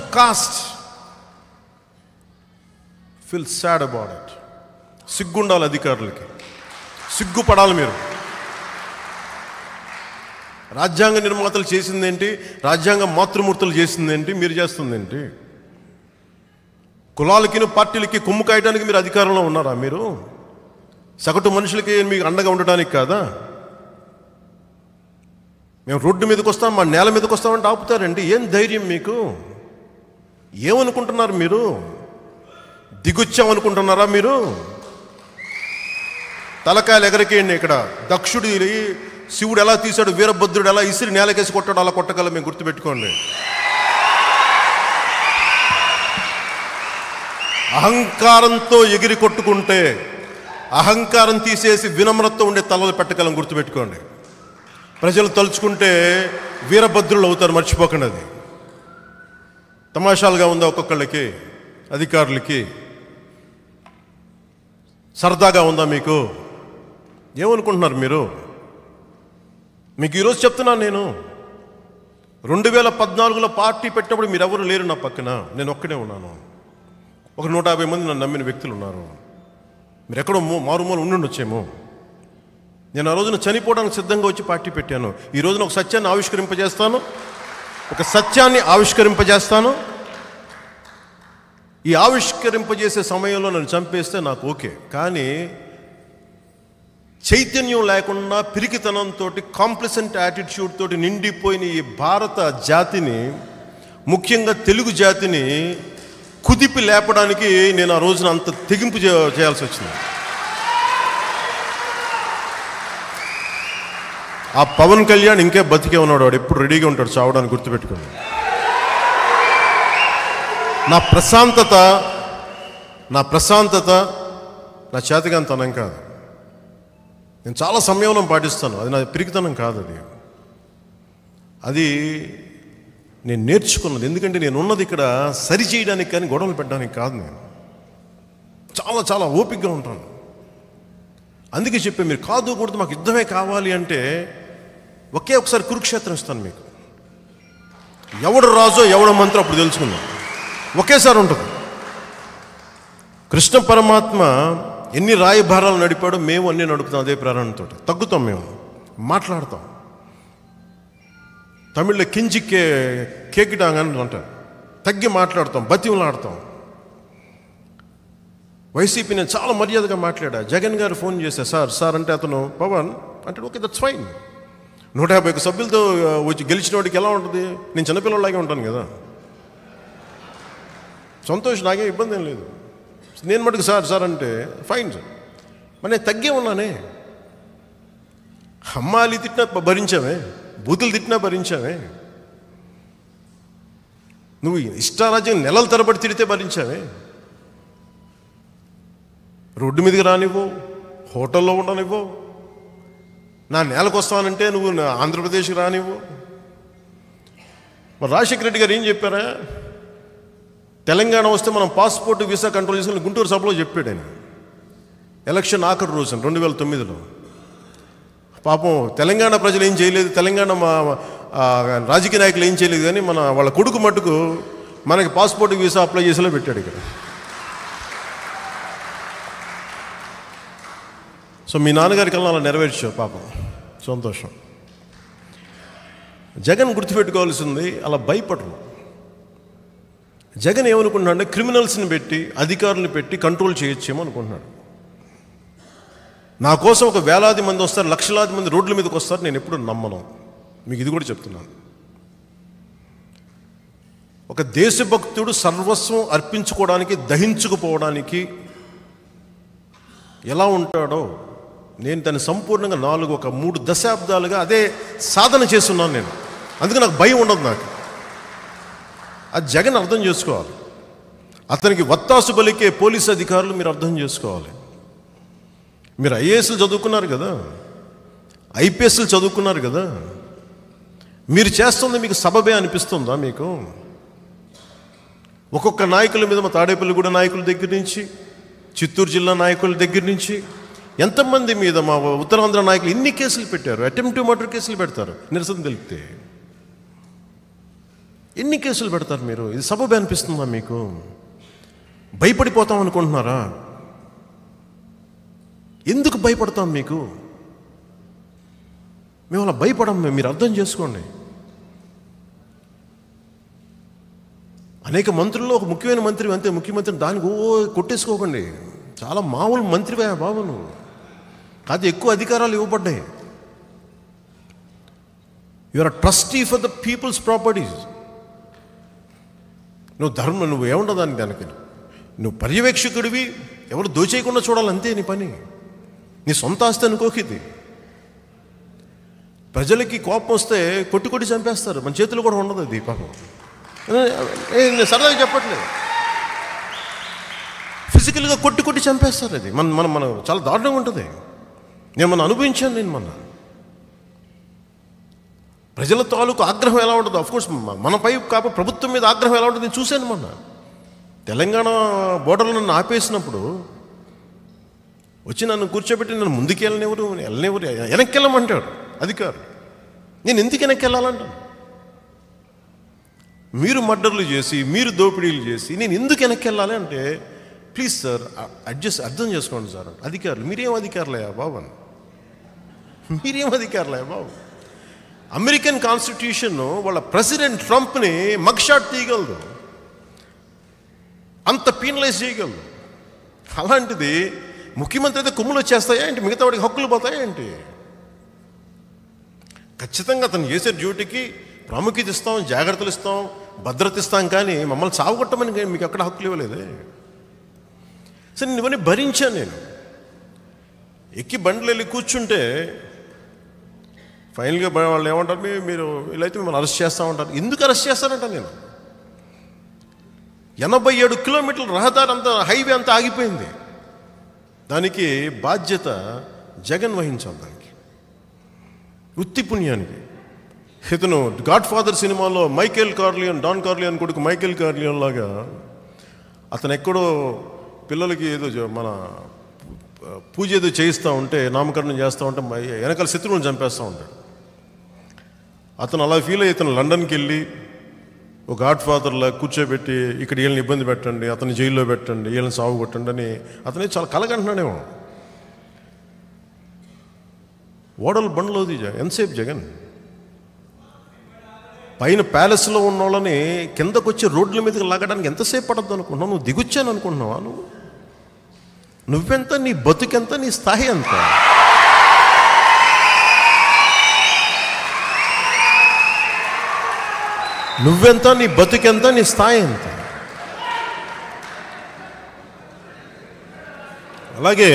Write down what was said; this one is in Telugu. chosen caste feel sad about it. Siggundal adhikaruliki. Siggu padali meeru. Rajyanga nirmatalu chesindi enti, Rajyanga matrumurtalu chesindi enti, meeru chestundi enti. కులాలకిను పార్టీలకి కుమ్ము కాయడానికి మీరు అధికారంలో ఉన్నారా? మీరు సగటు మనుషులకి మీకు అండగా ఉండడానికి కాదా? మేము రోడ్డు మీదకి వస్తాం, మా నేల మీదకి వస్తామంటే ఆపుతారండి. ఏం ధైర్యం మీకు? ఏమనుకుంటున్నారు మీరు? దిగుచ్చామనుకుంటున్నారా మీరు? తలకాయలు ఎగరికేయండి. ఇక్కడ దక్షుడి శివుడు ఎలా తీశాడు, వీరభద్రుడు ఎలా ఇసిరి నేలకేసి కొట్టాడు, అలా కొట్టగల మేము గుర్తుపెట్టుకోండి. అహంకారంతో ఎగిరి కొట్టుకుంటే అహంకారం తీసేసి వినమ్రత ఉండే తలలు పెట్టగలం గుర్తుపెట్టుకోండి. ప్రజలు తలుచుకుంటే వీరభద్రులు అవుతారు, మర్చిపోకండి. అది తమాషాలుగా ఉందా ఒక్కొక్కళ్ళకి, అధికారులకి? సరదాగా ఉందా మీకు? ఏమనుకుంటున్నారు మీరు? మీకు ఈరోజు చెప్తున్నాను నేను, 2014లో పార్టీ పెట్టినప్పుడు మీరెవరు లేరు నా పక్కన, నేను ఒక్కడే ఉన్నాను. ఒక 150 మంది నన్ను నమ్మిన వ్యక్తులు ఉన్నారు. మీరు ఎక్కడో మారుమూలు ఉండుండొచ్చేమో. నేను ఆ రోజున చనిపోవడానికి సిద్ధంగా వచ్చి పార్టీ పెట్టాను. ఈ రోజున ఒక సత్యాన్ని ఆవిష్కరింపజేస్తాను, ఈ ఆవిష్కరింపజేసే సమయంలో నన్ను చంపేస్తే నాకు ఓకే, కానీ చైతన్యం లేకుండా పిరికితనంతో కాంప్లిసెంట్ యాటిట్యూడ్ తోటి నిండిపోయిన ఈ భారత జాతిని, ముఖ్యంగా తెలుగు జాతిని కుదిపి లేపడానికి నేను ఆ రోజున అంత తెగింపు చేయాల్సి వచ్చింది. ఆ పవన్ కళ్యాణ్ ఇంకే బతికే ఉన్నాడు, వాడు ఎప్పుడు రెడీగా ఉంటాడు చావడానికి, గుర్తుపెట్టుకోండి. నా ప్రశాంతత నా చేతగానితనం కాదు. నేను చాలా సంయమనం పాటిస్తాను, అది నా పిరికితనం కాదు. అది నేను నేర్చుకున్నది. ఎందుకంటే నేను ఉన్నది ఇక్కడ సరి చేయడానికి కానీ గొడవలు పెట్టడానికి కాదు. నేను చాలా ఓపికగా ఉంటాను. అందుకే చెప్పే మీరు కాదు కూడదు, మాకు యుద్ధమే కావాలి అంటే ఒకే ఒకసారి కురుక్షేత్రం ఇస్తాను మీకు. ఎవడు రాజో ఎవడ మంత్రో అప్పుడు తెలుసుకుందాం, ఒకేసారి ఉంటుంది. కృష్ణ పరమాత్మ ఎన్ని రాయభారాలు నడిపాడో మేము అన్నీ నడుపుతాం అదే ప్రేరణతో. తగ్గుతాం, మేము మాట్లాడతాం. తమిళ్లో కించి కేకిటాంగని అంటారు, తగ్గి మాట్లాడతాం, బతిమలాడతాం. వైసీపీ నేను చాలా మర్యాదగా మాట్లాడా. జగన్ గారు ఫోన్ చేశారు, సార్ అంటే అతను పవన్ అంటాడు, ఓకే దట్స్ ఫైన్. 151 సభ్యులతో వచ్చి గెలిచిన వాడికి ఎలా ఉంటుంది? నేను చిన్నపిల్లలాగే ఉంటాను కదా, సంతోషం, నాకేం ఇబ్బంది ఏం లేదు. నేను మటుకు సార్ అంటే ఫైన్ సార్, మరి నేను తగ్గే ఉన్నానే. అమ్మాలి తిట్టినా భరించామే, బూతులు తిట్టినా భరించామే, నువ్వు ఇష్టారాజ్యం నెలల తరబడి తిడితే భరించామే. రోడ్డు మీదకి రానివ్వో, హోటల్లో ఉండనివ్వో, నా నేలకు వస్తానంటే నువ్వు ఆంధ్రప్రదేశ్కి రానివ్వో. మరి రాజశేఖర రెడ్డి గారు ఏం చెప్పారా? తెలంగాణ వస్తే మనం పాస్పోర్ట్ వీసా కంట్రోల్ చేసుకుని గుంటూరు సభలో చెప్పాడు ఆయన, ఎలక్షన్ ఆఖరి రోజున 2009లో. పాపం తెలంగాణ ప్రజలు ఏం చేయలేదు, తెలంగాణ మా రాజకీయ నాయకులు ఏం చేయలేదు, కానీ వాళ్ళ కొడుకు మటుకు మనకి పాస్పోర్ట్ వీసా అప్లై చేసేలా పెట్టాడు ఇక్కడ. సో మీ నాన్నగారికి అలా నెరవేర్చావు, పాపం సంతోషం. జగన్ గుర్తుపెట్టుకోవాల్సింది అలా భయపడరు. జగన్ ఏమనుకుంటున్నాడు అంటే క్రిమినల్స్ని పెట్టి అధికారులను పెట్టి కంట్రోల్ చేయొచ్చేమో అనుకుంటున్నాడు. నా కోసం ఒక వేలాది మంది వస్తారు, లక్షలాది మంది రోడ్ల మీదకి వస్తారు, నేను ఎప్పుడు నమ్మను. మీకు ఇది కూడా చెప్తున్నాను, ఒక దేశభక్తుడు సర్వస్వం అర్పించుకోవడానికి, దహించుకుపోవడానికి ఎలా ఉంటాడో నేను దాన్ని సంపూర్ణంగా 3 దశాబ్దాలుగా అదే సాధన చేస్తున్నాను నేను. అందుకే నాకు భయం ఉండదు. నాకు అది జగన్ అర్థం చేసుకోవాలి. అతనికి వత్తాసు పలికే పోలీసు అధికారులు మీరు అర్థం చేసుకోవాలి. మీరు ఐఏఎస్లు చదువుకున్నారు కదా, ఐపీఎస్లు చదువుకున్నారు కదా, మీరు చేస్తుంది మీకు సబబే అనిపిస్తుందా? మీకు ఒక్కొక్క నాయకుల మీద, మా తాడేపల్లిగూడ నాయకుల దగ్గర నుంచి, చిత్తూరు జిల్లా నాయకుల దగ్గర నుంచి ఎంతమంది మీద, మా ఉత్తరాంధ్ర నాయకులు ఇన్ని కేసులు పెట్టారు, అటెంప్ట్ మర్డర్ కేసులు పెడతారు నిరసన తెలిపితే. ఎన్ని కేసులు పెడతారు మీరు? ఇది సబబు అనిపిస్తుందా మీకు? భయపడిపోతాం అనుకుంటున్నారా? ఎందుకు భయపడతాం మీకు? మేము అలా భయపడం, మీరు అర్థం చేసుకోండి. అనేక మంత్రుల్లో ఒక ముఖ్యమైన మంత్రి అంతే, ముఖ్యమంత్రిని దానికి ఓ కొట్టేసుకోకండి. చాలా మామూలు మంత్రివే బాబు నువ్వు, కాదు ఎక్కువ అధికారాలు ఇవ్వబడ్డాయి. You're trustee for the people's properties. నువ్వు ధర్మం, నువ్వు ఏముండవు దానికి, దానికి నువ్వు పర్యవేక్షకుడివి, ఎవరు దోచేయకుండా చూడాలి అంతే నీ పని. నీ సొంత ఆస్తి అనుకోకిది. ప్రజలకి కోపం వస్తే కొట్టి కొట్టి చంపేస్తారు, మన చేతులు కూడా ఉండదు అది పాపం. నేను సరదాగా చెప్పట్లేదు, ఫిజికల్గా కొట్టి కొట్టి చంపేస్తారు. అది మన మన మన చాలా దారుణంగా ఉంటుంది. నేను మొన్న అనుభవించాను. ప్రజల తాలూకు ఆగ్రహం ఎలా ఉంటుందో, అఫ్కోర్స్ మనపై కాక ప్రభుత్వం మీద ఆగ్రహం ఎలా ఉంటుందో నేను చూశాను. మొన్న తెలంగాణ బోర్డర్లో నన్ను ఆపేసినప్పుడు వచ్చి నన్ను కూర్చోబెట్టి నన్ను ముందుకు వెళ్ళనివ్వరు, వెనక్కి వెళ్ళమంటాడు అధికారు. నేను ఎందుకు వెనక్కి వెళ్ళాలంటాను? మీరు మర్డర్లు చేసి, మీరు దోపిడీలు చేసి, నేను ఎందుకు వెనక్కి వెళ్ళాలి అంటే, ప్లీజ్ సార్ అర్థం చేసుకోండి సార్ అధికారులు. మీరేం అధికారులయ్యా బాబు? అమెరికన్ కాన్స్టిట్యూషన్ వాళ్ళ ప్రెసిడెంట్ ట్రంప్ని మగ్షాట్ తీయగలదు, అంత పీనలైజ్ చేయగలదు. అలాంటిది ముఖ్యమంత్రి అయితే కుమ్ములు వచ్చేస్తాయా ఏంటి? మిగతా వాడికి హక్కులు పోతాయా ఏంటి? ఖచ్చితంగా అతను చేసే డ్యూటీకి ప్రాముఖ్యత ఇస్తాం, జాగ్రత్తలు ఇస్తాం, భద్రత ఇస్తాం, కానీ మమ్మల్ని సాగుకొట్టమని మీకు ఎక్కడ హక్కులు ఇవ్వలేదే. సరే, నేను ఇవన్నీ భరించాను. నేను ఎక్కి బండ్లు వెళ్ళి కూర్చుంటే ఫైనల్గా వాళ్ళు ఏమంటారు, మీరు వీళ్ళైతే మిమ్మల్ని అరెస్ట్ చేస్తూ ఉంటారు. ఎందుకు అరెస్ట్ చేస్తానంట? నేను 87 కిలోమీటర్ల రహదారి అంతా, హైవే అంతా ఆగిపోయింది. దానికి బాధ్యత జగన్ వహించాలి. దానికి ఉత్తి పుణ్యానికి ఇతను గాడ్ ఫాదర్ సినిమాలో మైకేల్ కార్లియన్, డాన్ కార్లియన్ కొడుకు మైకేల్ కార్లియన్ లాగా అతను ఎక్కడో పిల్లలకి ఏదో మన పూజ ఏదో చేయిస్తూ ఉంటే, నామకరణం చేస్తూ ఉంటే వెనకాల శత్రువుని చంపేస్తూ ఉంటాడు. అతను అలా ఫీల్ అయ్యి ఇతను లండన్కి వెళ్ళి ఒక గాడ్ ఫాదర్లా కూర్చోబెట్టి, ఇక్కడ వీళ్ళని ఇబ్బంది పెట్టండి, అతను జైల్లో పెట్టండి, వీళ్ళని సాగు కొట్టండి అని అతనే చాలా కలగంటున్నాడేమో. ఓడలు బండ్లోది ఎంతసేపు జగన్ పైన ప్యాలెస్లో ఉన్న వాళ్ళని కిందకు వచ్చి రోడ్ల మీదకి లాగడానికి ఎంతసేపు పడద్దు అనుకుంటున్నావు? నువ్వు దిగుచ్చాను అనుకుంటున్నావా? నువ్వెంత, నీ బతుకెంత, నీ స్థాయి ఎంత? నువ్వెంత, నీ బతుకెంత, నీ స్థాయి ఎంత? అలాగే